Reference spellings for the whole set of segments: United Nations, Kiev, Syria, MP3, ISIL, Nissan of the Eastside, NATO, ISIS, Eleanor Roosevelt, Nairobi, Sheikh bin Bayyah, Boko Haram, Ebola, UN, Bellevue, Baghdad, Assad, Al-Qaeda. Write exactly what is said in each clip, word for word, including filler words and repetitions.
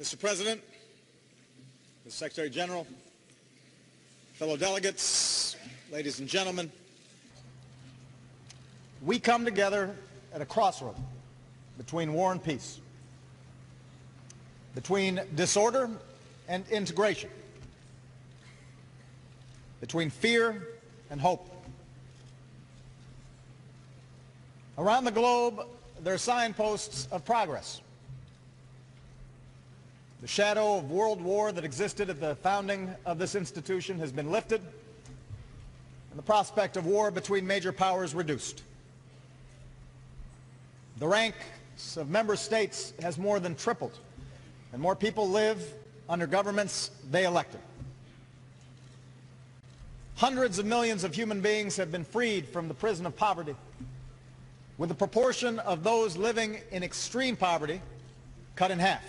Mister President, Mister Secretary General, fellow delegates, ladies and gentlemen, we come together at a crossroad between war and peace, between disorder and integration, between fear and hope. Around the globe, there are signposts of progress. The shadow of world war that existed at the founding of this institution has been lifted, and the prospect of war between major powers reduced. The ranks of member states has more than tripled, and more people live under governments they elected. Hundreds of millions of human beings have been freed from the prison of poverty, with the proportion of those living in extreme poverty cut in half.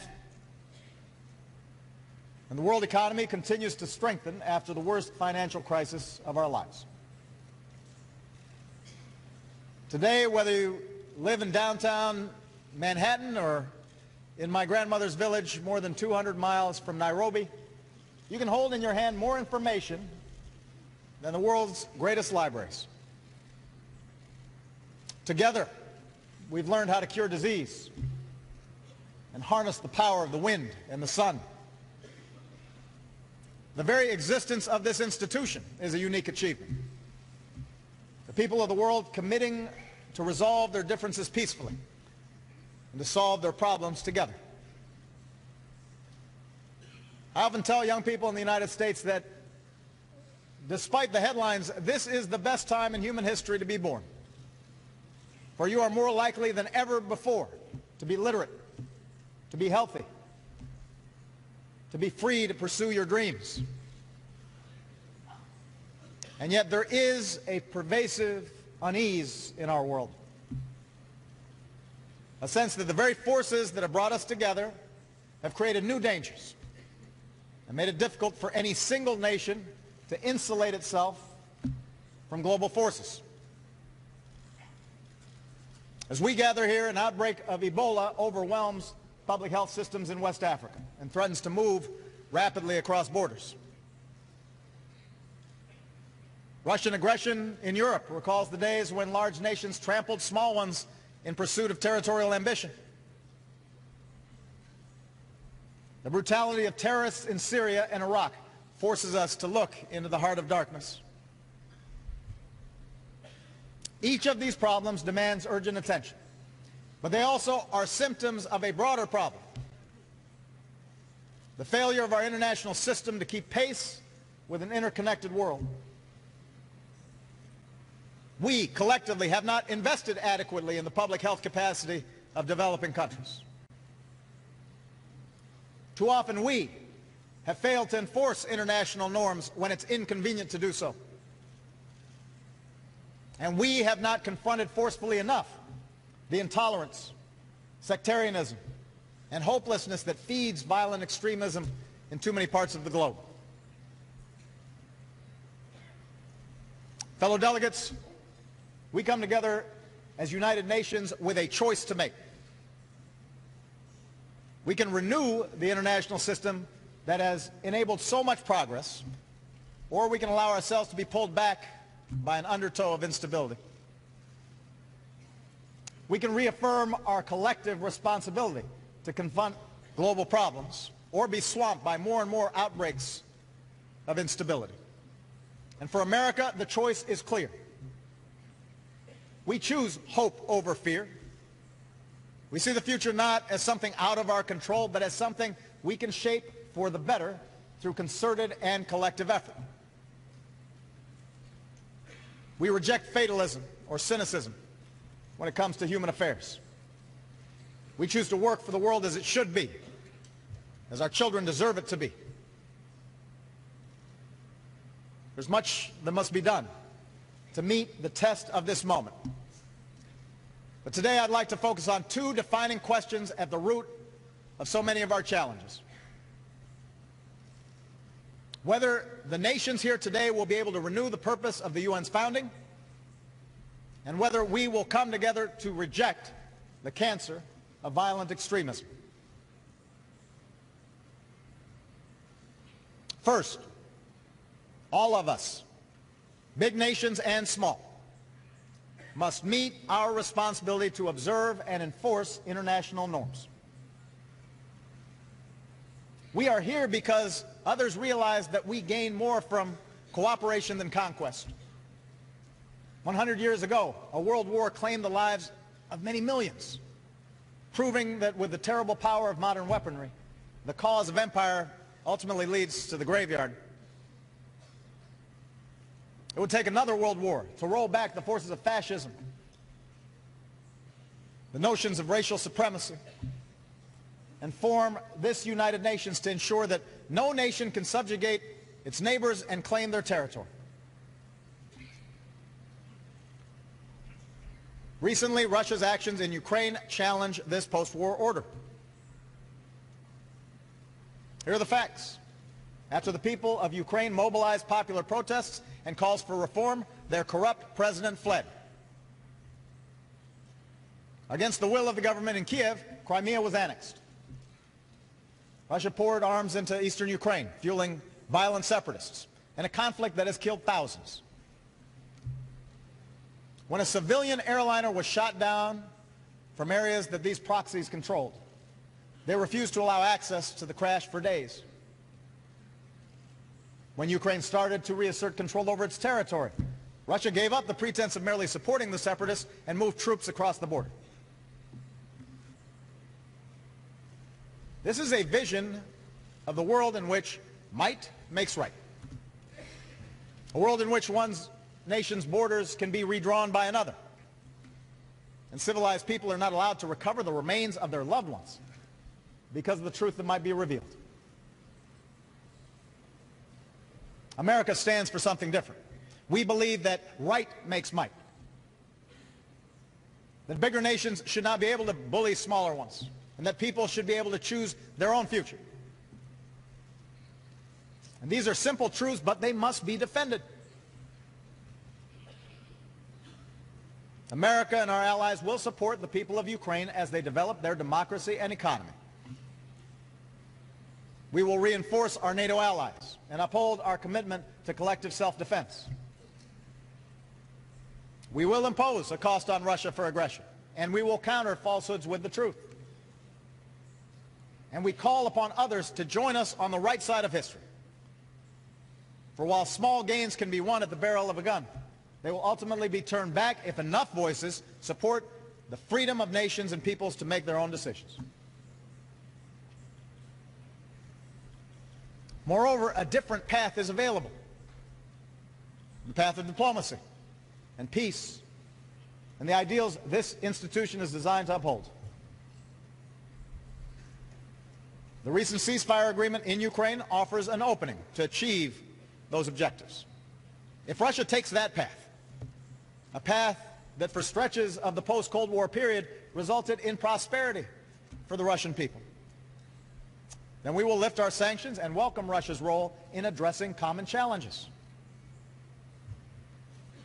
And the world economy continues to strengthen after the worst financial crisis of our lives. Today, whether you live in downtown Manhattan or in my grandmother's village more than two hundred miles from Nairobi, you can hold in your hand more information than the world's greatest libraries. Together, we've learned how to cure disease and harness the power of the wind and the sun. The very existence of this institution is a unique achievement. The people of the world committing to resolve their differences peacefully and to solve their problems together. I often tell young people in the United States that despite the headlines, this is the best time in human history to be born. For you are more likely than ever before to be literate, to be healthy, to be free to pursue your dreams. And yet there is a pervasive unease in our world, a sense that the very forces that have brought us together have created new dangers and made it difficult for any single nation to insulate itself from global forces. As we gather here, an outbreak of Ebola overwhelms public health systems in West Africa and threatens to move rapidly across borders. Russian aggression in Europe recalls the days when large nations trampled small ones in pursuit of territorial ambition. The brutality of terrorists in Syria and Iraq forces us to look into the heart of darkness. Each of these problems demands urgent attention, but they also are symptoms of a broader problem: the failure of our international system to keep pace with an interconnected world. We collectively have not invested adequately in the public health capacity of developing countries. Too often we have failed to enforce international norms when it's inconvenient to do so. And we have not confronted forcefully enough the intolerance, sectarianism, and hopelessness that feeds violent extremism in too many parts of the globe. Fellow delegates, we come together as United Nations with a choice to make. We can renew the international system that has enabled so much progress, or we can allow ourselves to be pulled back by an undertow of instability. We can reaffirm our collective responsibility to confront global problems or be swamped by more and more outbreaks of instability. And for America, the choice is clear. We choose hope over fear. We see the future not as something out of our control, but as something we can shape for the better through concerted and collective effort. We reject fatalism or cynicism when it comes to human affairs. We choose to work for the world as it should be, as our children deserve it to be. There's much that must be done to meet the test of this moment. But today I'd like to focus on two defining questions at the root of so many of our challenges: whether the nations here today will be able to renew the purpose of the U N's founding, and whether we will come together to reject the cancer of violent extremism. First, all of us, big nations and small, must meet our responsibility to observe and enforce international norms. We are here because others realize that we gain more from cooperation than conquest. one hundred years ago, a world war claimed the lives of many millions, proving that with the terrible power of modern weaponry, the cause of empire ultimately leads to the graveyard. It would take another world war to roll back the forces of fascism, the notions of racial supremacy, and form this United Nations to ensure that no nation can subjugate its neighbors and claim their territory. Recently, Russia's actions in Ukraine challenge this post-war order. Here are the facts. After the people of Ukraine mobilized popular protests and calls for reform, their corrupt president fled. Against the will of the government in Kiev, Crimea was annexed. Russia poured arms into eastern Ukraine, fueling violent separatists, and a conflict that has killed thousands. When a civilian airliner was shot down from areas that these proxies controlled, they refused to allow access to the crash for days. When Ukraine started to reassert control over its territory, Russia gave up the pretense of merely supporting the separatists and moved troops across the border. This is a vision of the world in which might makes right. A world in which one's nation's borders can be redrawn by another, and civilized people are not allowed to recover the remains of their loved ones because of the truth that might be revealed. America stands for something different. We believe that right makes might. That bigger nations should not be able to bully smaller ones, and that people should be able to choose their own future. And these are simple truths, but they must be defended. America and our allies will support the people of Ukraine as they develop their democracy and economy. We will reinforce our NATO allies and uphold our commitment to collective self-defense. We will impose a cost on Russia for aggression, and we will counter falsehoods with the truth. And we call upon others to join us on the right side of history. For while small gains can be won at the barrel of a gun, they will ultimately be turned back if enough voices support the freedom of nations and peoples to make their own decisions. Moreover, a different path is available, the path of diplomacy and peace and the ideals this institution is designed to uphold. The recent ceasefire agreement in Ukraine offers an opening to achieve those objectives. If Russia takes that path, a path that for stretches of the post-Cold War period resulted in prosperity for the Russian people, then we will lift our sanctions and welcome Russia's role in addressing common challenges.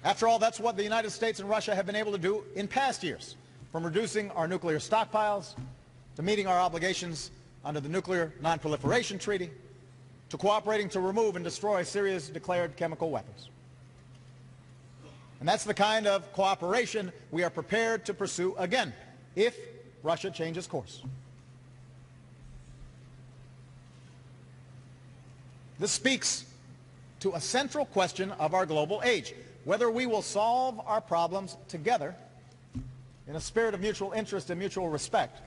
After all, that's what the United States and Russia have been able to do in past years, from reducing our nuclear stockpiles to meeting our obligations under the Nuclear Non-Proliferation Treaty, to cooperating to remove and destroy Syria's declared chemical weapons. And that's the kind of cooperation we are prepared to pursue again if Russia changes course. This speaks to a central question of our global age, whether we will solve our problems together in a spirit of mutual interest and mutual respect,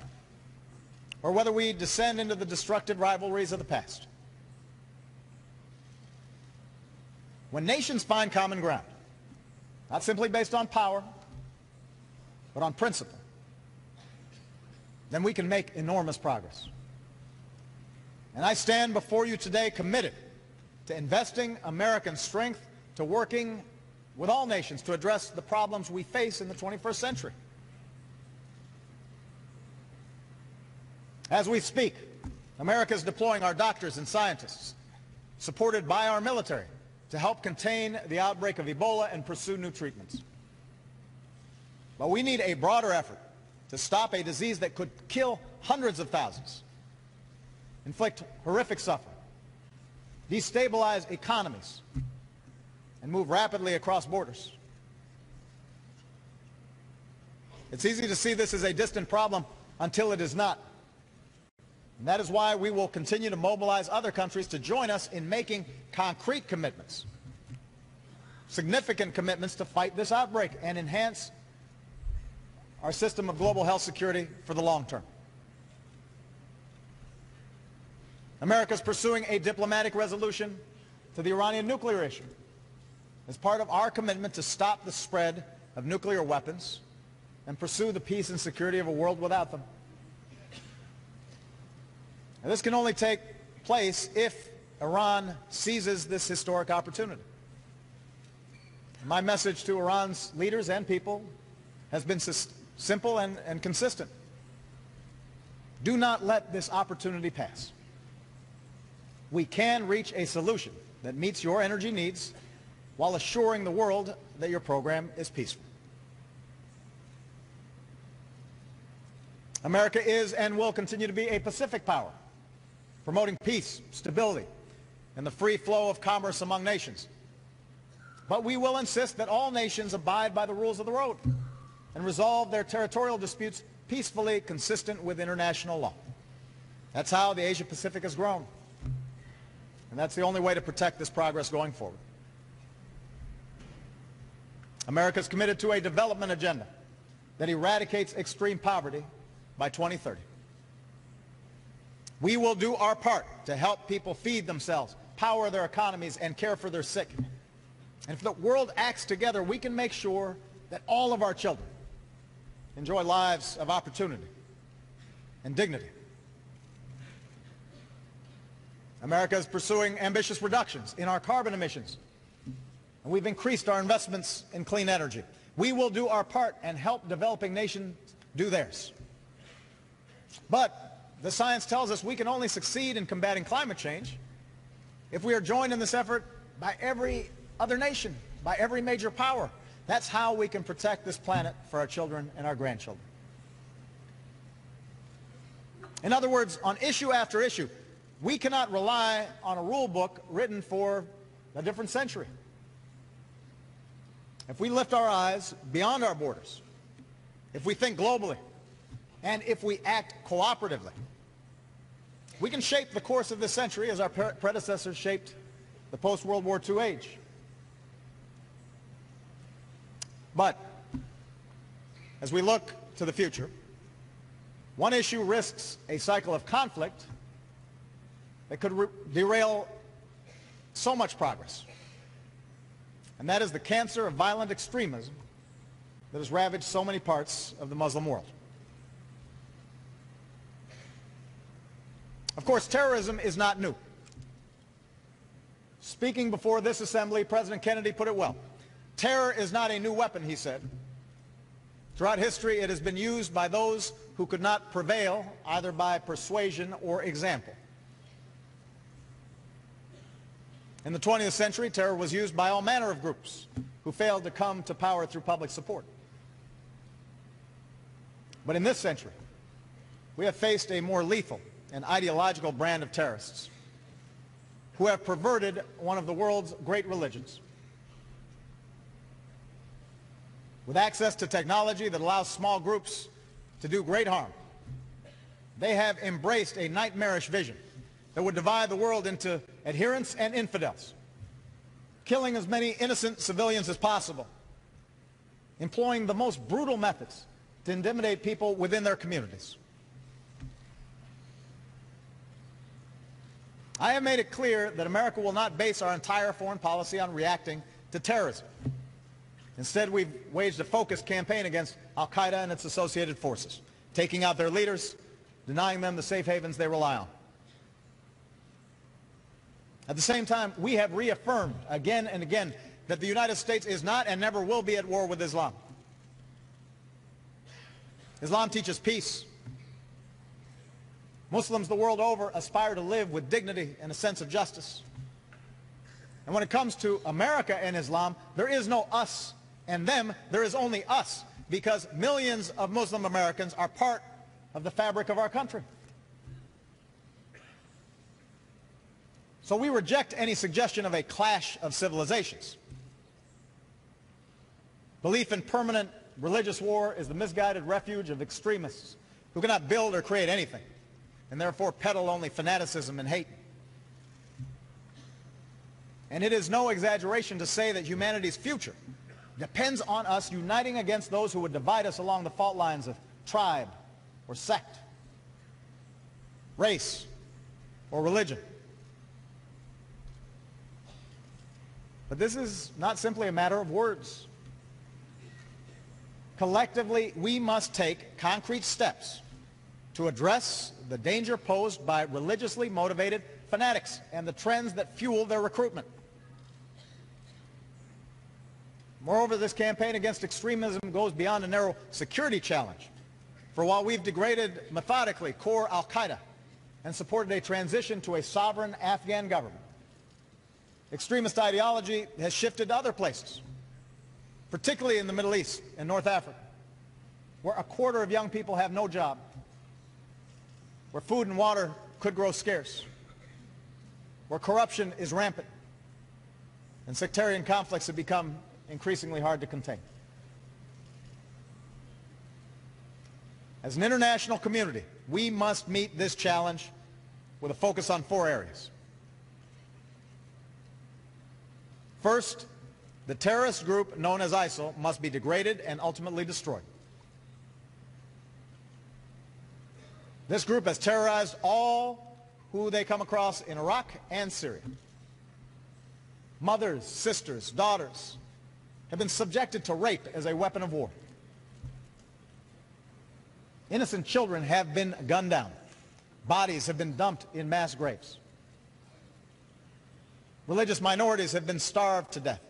or whether we descend into the destructive rivalries of the past. When nations find common ground, not simply based on power, but on principle, then we can make enormous progress. And I stand before you today committed to investing American strength to working with all nations to address the problems we face in the twenty-first century. As we speak, America is deploying our doctors and scientists, supported by our military, to help contain the outbreak of Ebola and pursue new treatments. But we need a broader effort to stop a disease that could kill hundreds of thousands, inflict horrific suffering, destabilize economies, and move rapidly across borders. It's easy to see this as a distant problem until it is not. And that is why we will continue to mobilize other countries to join us in making concrete commitments, significant commitments to fight this outbreak and enhance our system of global health security for the long term. America is pursuing a diplomatic resolution to the Iranian nuclear issue as part of our commitment to stop the spread of nuclear weapons and pursue the peace and security of a world without them. Now, this can only take place if Iran seizes this historic opportunity. My message to Iran's leaders and people has been simple and, and consistent. Do not let this opportunity pass. We can reach a solution that meets your energy needs while assuring the world that your program is peaceful. America is and will continue to be a Pacific power, promoting peace, stability, and the free flow of commerce among nations. But we will insist that all nations abide by the rules of the road and resolve their territorial disputes peacefully, consistent with international law. That's how the Asia-Pacific has grown. And that's the only way to protect this progress going forward. America is committed to a development agenda that eradicates extreme poverty by twenty thirty. We will do our part to help people feed themselves, power their economies, and care for their sick. And if the world acts together, we can make sure that all of our children enjoy lives of opportunity and dignity. America is pursuing ambitious reductions in our carbon emissions, and we've increased our investments in clean energy. We will do our part and help developing nations do theirs. But the science tells us we can only succeed in combating climate change if we are joined in this effort by every other nation, by every major power. That's how we can protect this planet for our children and our grandchildren. In other words, on issue after issue, we cannot rely on a rule book written for a different century. If we lift our eyes beyond our borders, if we think globally, and if we act cooperatively, we can shape the course of this century as our predecessors shaped the post-World War Two age. But as we look to the future, one issue risks a cycle of conflict that could derail so much progress, and that is the cancer of violent extremism that has ravaged so many parts of the Muslim world. Of course, terrorism is not new. Speaking before this assembly, President Kennedy put it well. Terror is not a new weapon, he said. Throughout history, it has been used by those who could not prevail, either by persuasion or example. In the twentieth century, terror was used by all manner of groups who failed to come to power through public support. But in this century, we have faced a more lethal and ideological brand of terrorists who have perverted one of the world's great religions. With access to technology that allows small groups to do great harm, they have embraced a nightmarish vision that would divide the world into adherents and infidels, killing as many innocent civilians as possible, employing the most brutal methods to intimidate people within their communities. I have made it clear that America will not base our entire foreign policy on reacting to terrorism. Instead, we've waged a focused campaign against Al-Qaeda and its associated forces, taking out their leaders, denying them the safe havens they rely on. At the same time, we have reaffirmed again and again that the United States is not and never will be at war with Islam. Islam teaches peace. Muslims the world over aspire to live with dignity and a sense of justice. And when it comes to America and Islam, there is no us and them, there is only us, because millions of Muslim Americans are part of the fabric of our country. So we reject any suggestion of a clash of civilizations. Belief in permanent religious war is the misguided refuge of extremists who cannot build or create anything, and therefore peddle only fanaticism and hate. And it is no exaggeration to say that humanity's future depends on us uniting against those who would divide us along the fault lines of tribe or sect, race or religion. But this is not simply a matter of words. Collectively, we must take concrete steps to address the danger posed by religiously motivated fanatics and the trends that fuel their recruitment. Moreover, this campaign against extremism goes beyond a narrow security challenge. For while we've degraded methodically core Al-Qaeda and supported a transition to a sovereign Afghan government, extremist ideology has shifted to other places, particularly in the Middle East and North Africa, where a quarter of young people have no job, where food and water could grow scarce, where corruption is rampant, and sectarian conflicts have become increasingly hard to contain. As an international community, we must meet this challenge with a focus on four areas. First, the terrorist group known as ISIL must be degraded and ultimately destroyed. This group has terrorized all who they come across in Iraq and Syria. Mothers, sisters, daughters have been subjected to rape as a weapon of war. Innocent children have been gunned down. Bodies have been dumped in mass graves. Religious minorities have been starved to death.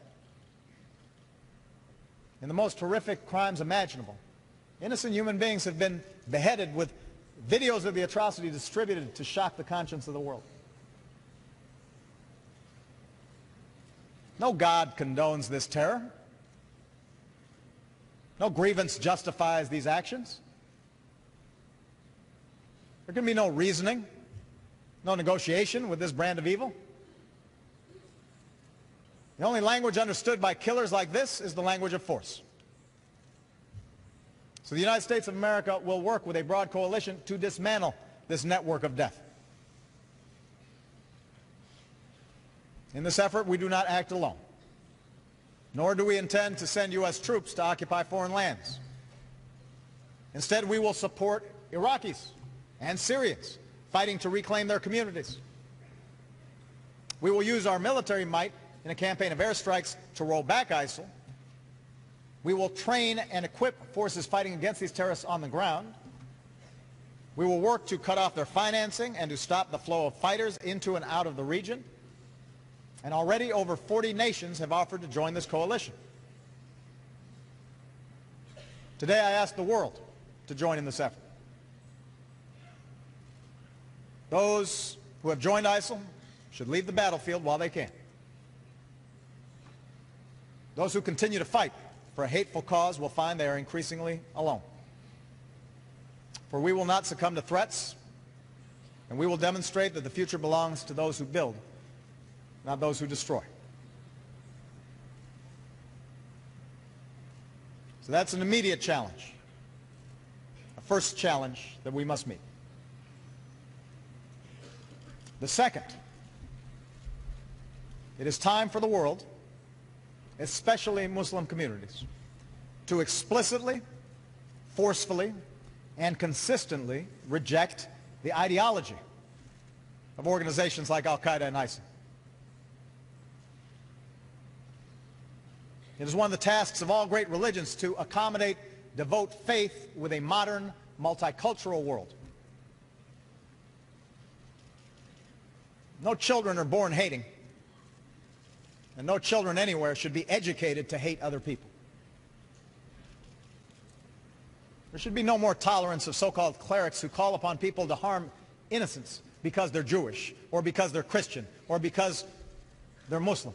In the most horrific crimes imaginable, innocent human beings have been beheaded, with videos of the atrocity distributed to shock the conscience of the world. No God condones this terror. No grievance justifies these actions. There can be no reasoning, no negotiation with this brand of evil. The only language understood by killers like this is the language of force. So the United States of America will work with a broad coalition to dismantle this network of death. In this effort, we do not act alone, nor do we intend to send U S troops to occupy foreign lands. Instead, we will support Iraqis and Syrians fighting to reclaim their communities. We will use our military might in a campaign of airstrikes to roll back ISIL. We will train and equip forces fighting against these terrorists on the ground. We will work to cut off their financing and to stop the flow of fighters into and out of the region. And already over forty nations have offered to join this coalition. Today I ask the world to join in this effort. Those who have joined ISIL should leave the battlefield while they can. Those who continue to fight for a hateful cause will find they are increasingly alone. For we will not succumb to threats, and we will demonstrate that the future belongs to those who build, not those who destroy. So that's an immediate challenge, a first challenge that we must meet. The second, it is time for the world, especially Muslim communities, to explicitly, forcefully, and consistently reject the ideology of organizations like Al-Qaeda and ISIL. It is one of the tasks of all great religions to accommodate, devote faith with a modern, multicultural world. No children are born hating, and no children anywhere should be educated to hate other people. There should be no more tolerance of so-called clerics who call upon people to harm innocents because they're Jewish, or because they're Christian, or because they're Muslim.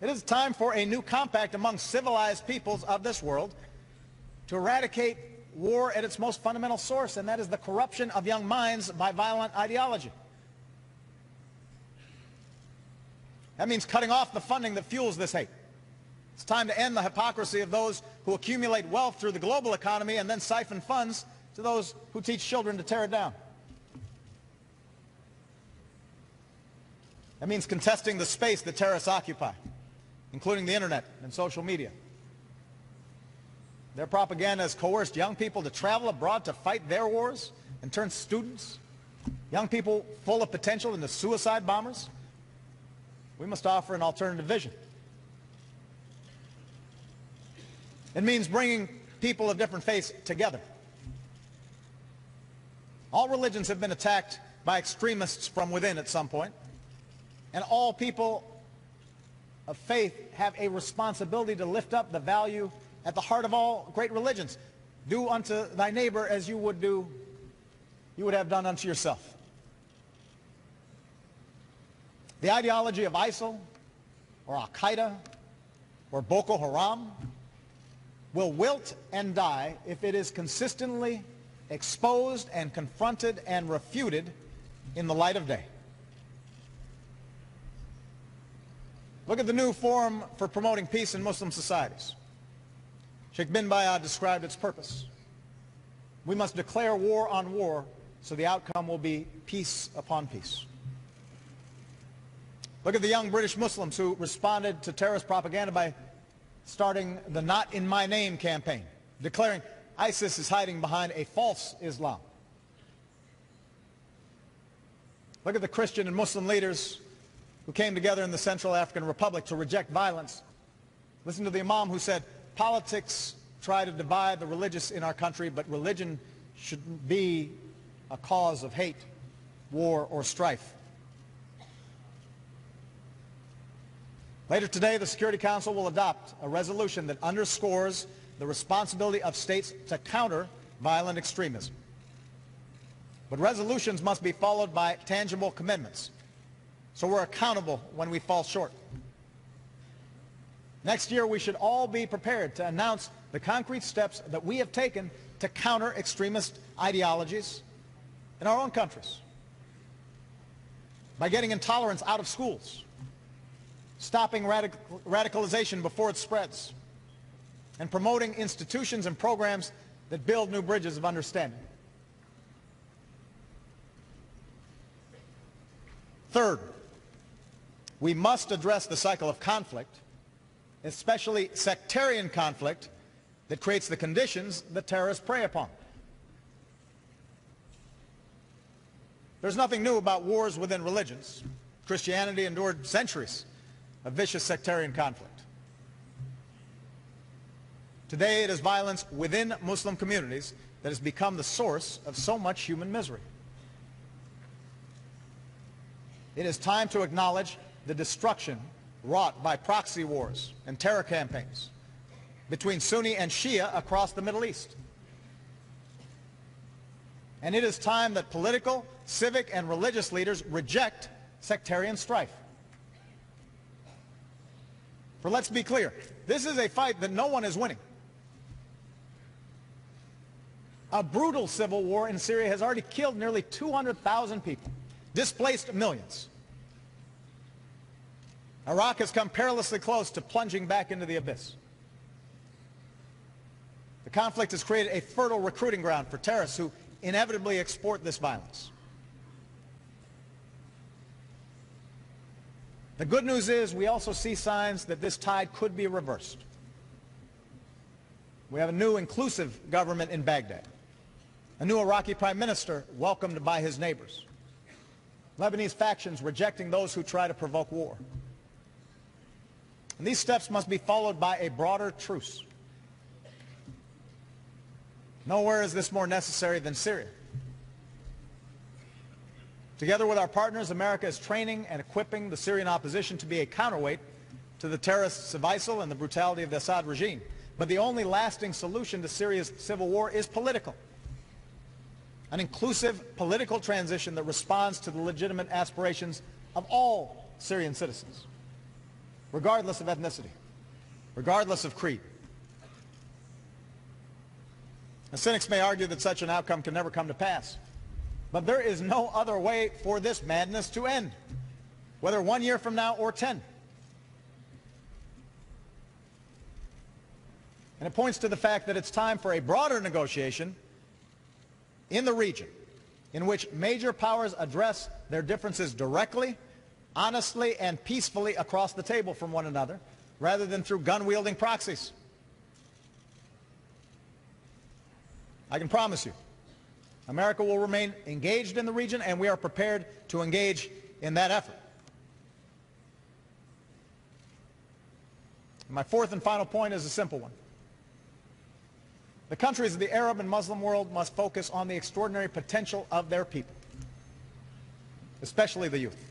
It is time for a new compact among civilized peoples of this world to eradicate war at its most fundamental source, and that is the corruption of young minds by violent ideology. That means cutting off the funding that fuels this hate. It's time to end the hypocrisy of those who accumulate wealth through the global economy and then siphon funds to those who teach children to tear it down. That means contesting the space that terrorists occupy, including the internet and social media. Their propaganda has coerced young people to travel abroad to fight their wars and turn students, young people full of potential, into suicide bombers. We must offer an alternative vision. It means bringing people of different faiths together. All religions have been attacked by extremists from within at some point, and all people of faith have a responsibility to lift up the value at the heart of all great religions. Do unto thy neighbor as you would do, you would have done unto yourself. The ideology of ISIL or Al-Qaeda or Boko Haram will wilt and die if it is consistently exposed and confronted and refuted in the light of day. Look at the new Forum for Promoting Peace in Muslim Societies. Sheikh bin Bayyah described its purpose. We must declare war on war so the outcome will be peace upon peace. Look at the young British Muslims who responded to terrorist propaganda by starting the Not In My Name campaign, declaring ISIS is hiding behind a false Islam. Look at the Christian and Muslim leaders who came together in the Central African Republic to reject violence. Listen to the Imam who said, "Politics try to divide the religious in our country, but religion shouldn't be a cause of hate, war, or strife." Later today, the Security Council will adopt a resolution that underscores the responsibility of states to counter violent extremism. But resolutions must be followed by tangible commitments, so we're accountable when we fall short. Next year, we should all be prepared to announce the concrete steps that we have taken to counter extremist ideologies in our own countries, by getting intolerance out of schools, stopping radic radicalization before it spreads, and promoting institutions and programs that build new bridges of understanding. Third, we must address the cycle of conflict, especially sectarian conflict, that creates the conditions that terrorists prey upon. There's nothing new about wars within religions. Christianity endured centuries of vicious sectarian conflict. Today, it is violence within Muslim communities that has become the source of so much human misery. It is time to acknowledge the destruction wrought by proxy wars and terror campaigns between Sunni and Shia across the Middle East. And it is time that political, civic, and religious leaders reject sectarian strife. For let's be clear, this is a fight that no one is winning. A brutal civil war in Syria has already killed nearly two hundred thousand people, displaced millions. Iraq has come perilously close to plunging back into the abyss. The conflict has created a fertile recruiting ground for terrorists who inevitably export this violence. The good news is we also see signs that this tide could be reversed. We have a new inclusive government in Baghdad, a new Iraqi prime minister welcomed by his neighbors, Lebanese factions rejecting those who try to provoke war. And these steps must be followed by a broader truce. Nowhere is this more necessary than Syria. Together with our partners, America is training and equipping the Syrian opposition to be a counterweight to the terrorists of ISIL and the brutality of the Assad regime. But the only lasting solution to Syria's civil war is political. An inclusive political transition that responds to the legitimate aspirations of all Syrian citizens, regardless of ethnicity, regardless of creed. The cynics may argue that such an outcome can never come to pass. But there is no other way for this madness to end, whether one year from now or ten. And it points to the fact that it's time for a broader negotiation in the region, in which major powers address their differences directly, honestly, and peacefully across the table from one another, rather than through gun-wielding proxies. I can promise you, America will remain engaged in the region, and we are prepared to engage in that effort. My fourth and final point is a simple one. The countries of the Arab and Muslim world must focus on the extraordinary potential of their people, especially the youth.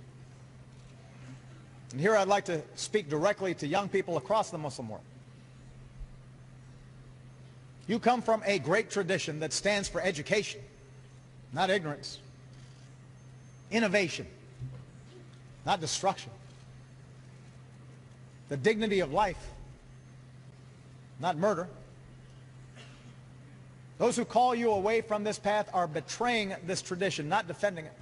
And here I'd like to speak directly to young people across the Muslim world. You come from a great tradition that stands for education, not ignorance, innovation, not destruction, the dignity of life, not murder. Those who call you away from this path are betraying this tradition, not defending it.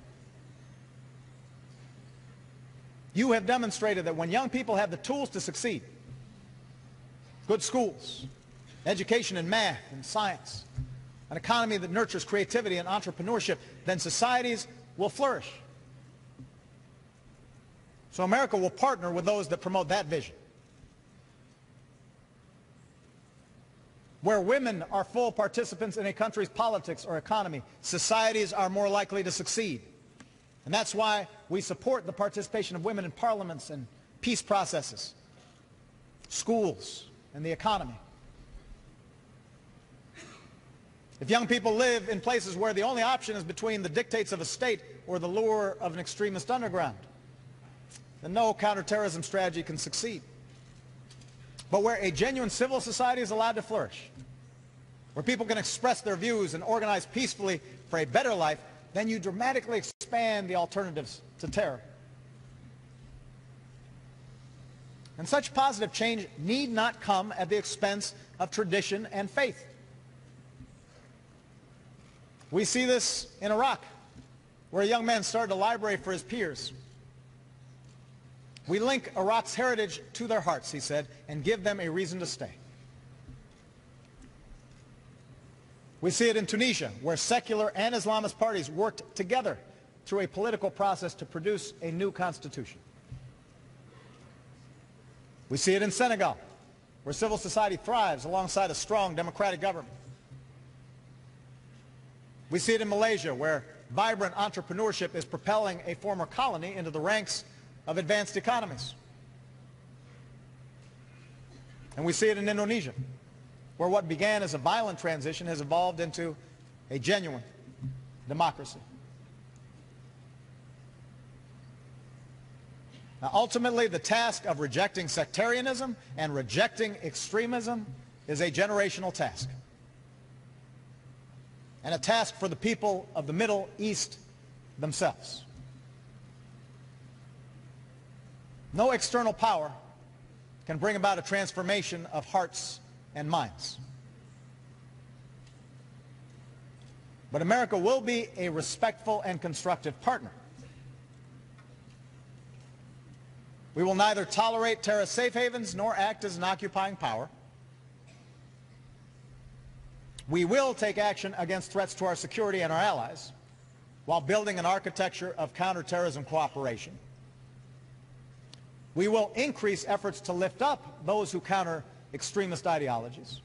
You have demonstrated that when young people have the tools to succeed, good schools, education in math and science, an economy that nurtures creativity and entrepreneurship, then societies will flourish. So America will partner with those that promote that vision. Where women are full participants in a country's politics or economy, societies are more likely to succeed. And that's why we support the participation of women in parliaments and peace processes, schools, and the economy. If young people live in places where the only option is between the dictates of a state or the lure of an extremist underground, then no counterterrorism strategy can succeed. But where a genuine civil society is allowed to flourish, where people can express their views and organize peacefully for a better life, then you dramatically expand the alternatives to terror. And such positive change need not come at the expense of tradition and faith. We see this in Iraq, where a young man started a library for his peers. We link Iraq's heritage to their hearts, he said, and give them a reason to stay. We see it in Tunisia, where secular and Islamist parties worked together through a political process to produce a new constitution. We see it in Senegal, where civil society thrives alongside a strong democratic government. We see it in Malaysia, where vibrant entrepreneurship is propelling a former colony into the ranks of advanced economies. And we see it in Indonesia, where what began as a violent transition has evolved into a genuine democracy. Now, ultimately, the task of rejecting sectarianism and rejecting extremism is a generational task, and a task for the people of the Middle East themselves. No external power can bring about a transformation of hearts and minds. But America will be a respectful and constructive partner. We will neither tolerate terrorist safe havens nor act as an occupying power. We will take action against threats to our security and our allies while building an architecture of counterterrorism cooperation. We will increase efforts to lift up those who counter extremist ideologies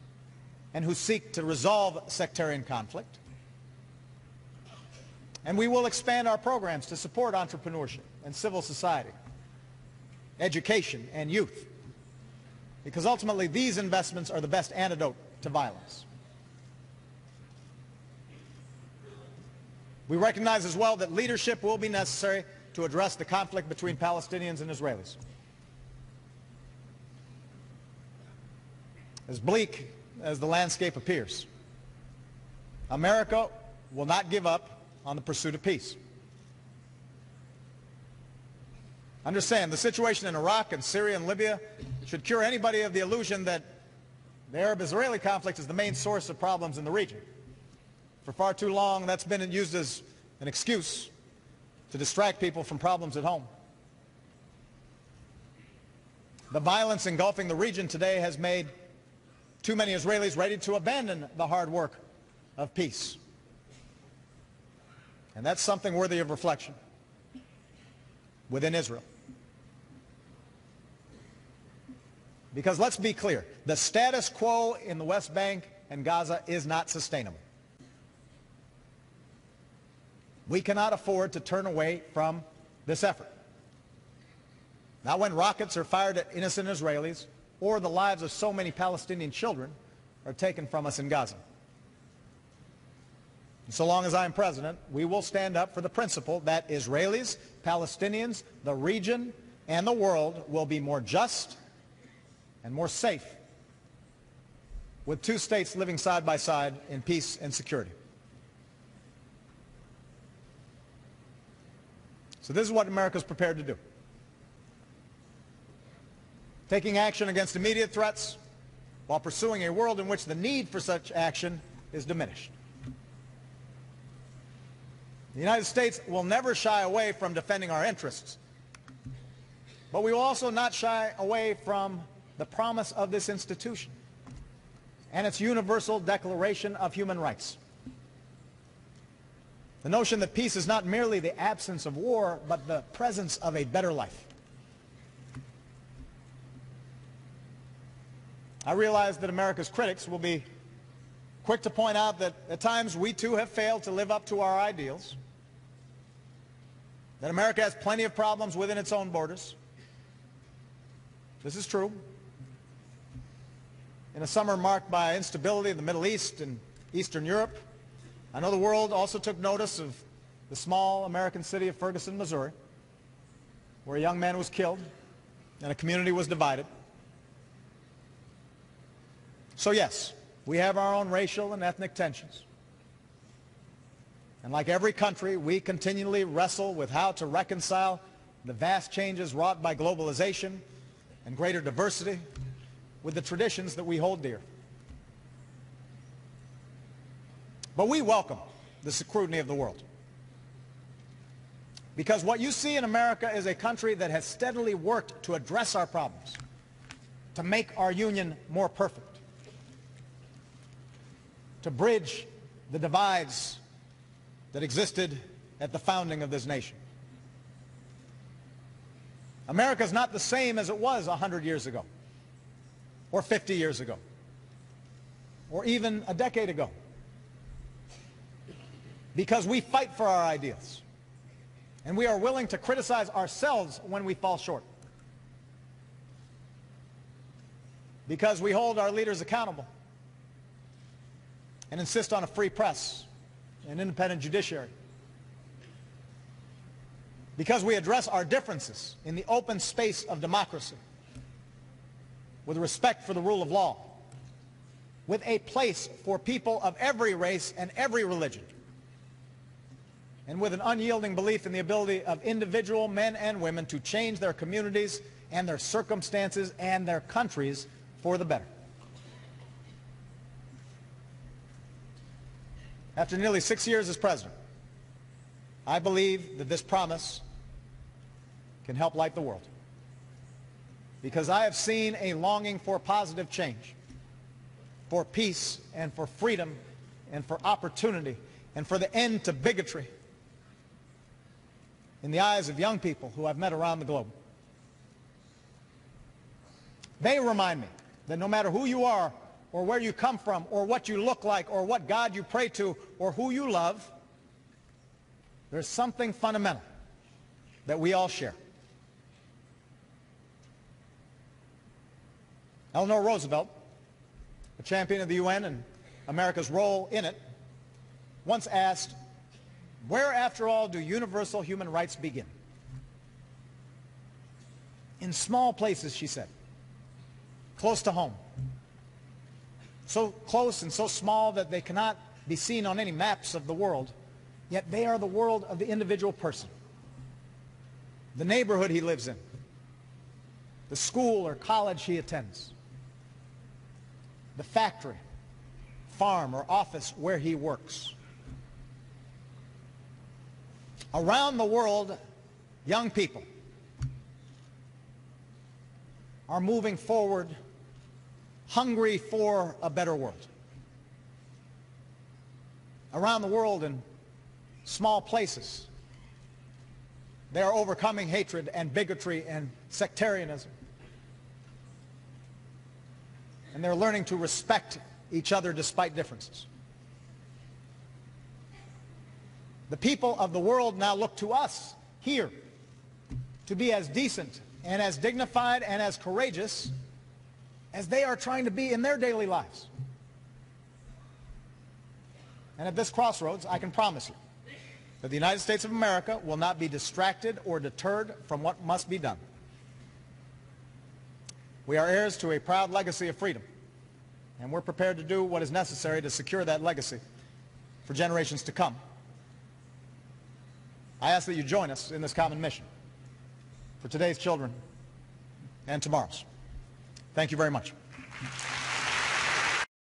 and who seek to resolve sectarian conflict. And we will expand our programs to support entrepreneurship and civil society, education and youth, because ultimately these investments are the best antidote to violence. We recognize as well that leadership will be necessary to address the conflict between Palestinians and Israelis. As bleak as the landscape appears, America will not give up on the pursuit of peace. Understand, the situation in Iraq and Syria and Libya should cure anybody of the illusion that the Arab-Israeli conflict is the main source of problems in the region. For far too long, that's been used as an excuse to distract people from problems at home. The violence engulfing the region today has made too many Israelis ready to abandon the hard work of peace. And that's something worthy of reflection within Israel. Because let's be clear, the status quo in the West Bank and Gaza is not sustainable. We cannot afford to turn away from this effort. Not when rockets are fired at innocent Israelis or the lives of so many Palestinian children are taken from us in Gaza. And so long as I am president, we will stand up for the principle that Israelis, Palestinians, the region, and the world will be more just and more safe with two states living side by side in peace and security. So this is what America is prepared to do. Taking action against immediate threats while pursuing a world in which the need for such action is diminished. The United States will never shy away from defending our interests, but we will also not shy away from the promise of this institution and its universal declaration of human rights. The notion that peace is not merely the absence of war, but the presence of a better life. I realize that America's critics will be quick to point out that at times we too have failed to live up to our ideals, that America has plenty of problems within its own borders. This is true. In a summer marked by instability in the Middle East and Eastern Europe, I know the world also took notice of the small American city of Ferguson, Missouri, where a young man was killed and a community was divided. So yes, we have our own racial and ethnic tensions. And like every country, we continually wrestle with how to reconcile the vast changes wrought by globalization and greater diversity with the traditions that we hold dear. But we welcome the scrutiny of the world, because what you see in America is a country that has steadily worked to address our problems, to make our union more perfect, to bridge the divides that existed at the founding of this nation. America is not the same as it was one hundred years ago, or fifty years ago, or even a decade ago, because we fight for our ideals, and we are willing to criticize ourselves when we fall short, because we hold our leaders accountable and insist on a free press, an independent judiciary, because we address our differences in the open space of democracy with respect for the rule of law, with a place for people of every race and every religion, and with an unyielding belief in the ability of individual men and women to change their communities and their circumstances and their countries for the better. After nearly six years as president, I believe that this promise can help light the world, because I have seen a longing for positive change, for peace and for freedom and for opportunity and for the end to bigotry in the eyes of young people who I've met around the globe. They remind me that no matter who you are or where you come from or what you look like or what God you pray to or who you love, there's something fundamental that we all share. Eleanor Roosevelt, a champion of the U N and America's role in it, once asked, "Where, after all, do universal human rights begin?" In small places, she said, close to home. So close and so small that they cannot be seen on any maps of the world, yet they are the world of the individual person, the neighborhood he lives in, the school or college he attends, the factory, farm, or office where he works, Around the world, young people are moving forward, hungry for a better world. Around the world, in small places, they are overcoming hatred and bigotry and sectarianism. And they're learning to respect each other despite differences. The people of the world now look to us here to be as decent and as dignified and as courageous as they are trying to be in their daily lives. And at this crossroads, I can promise you that the United States of America will not be distracted or deterred from what must be done. We are heirs to a proud legacy of freedom, and we're prepared to do what is necessary to secure that legacy for generations to come. I ask that you join us in this common mission for today's children and tomorrow's. Thank you very much.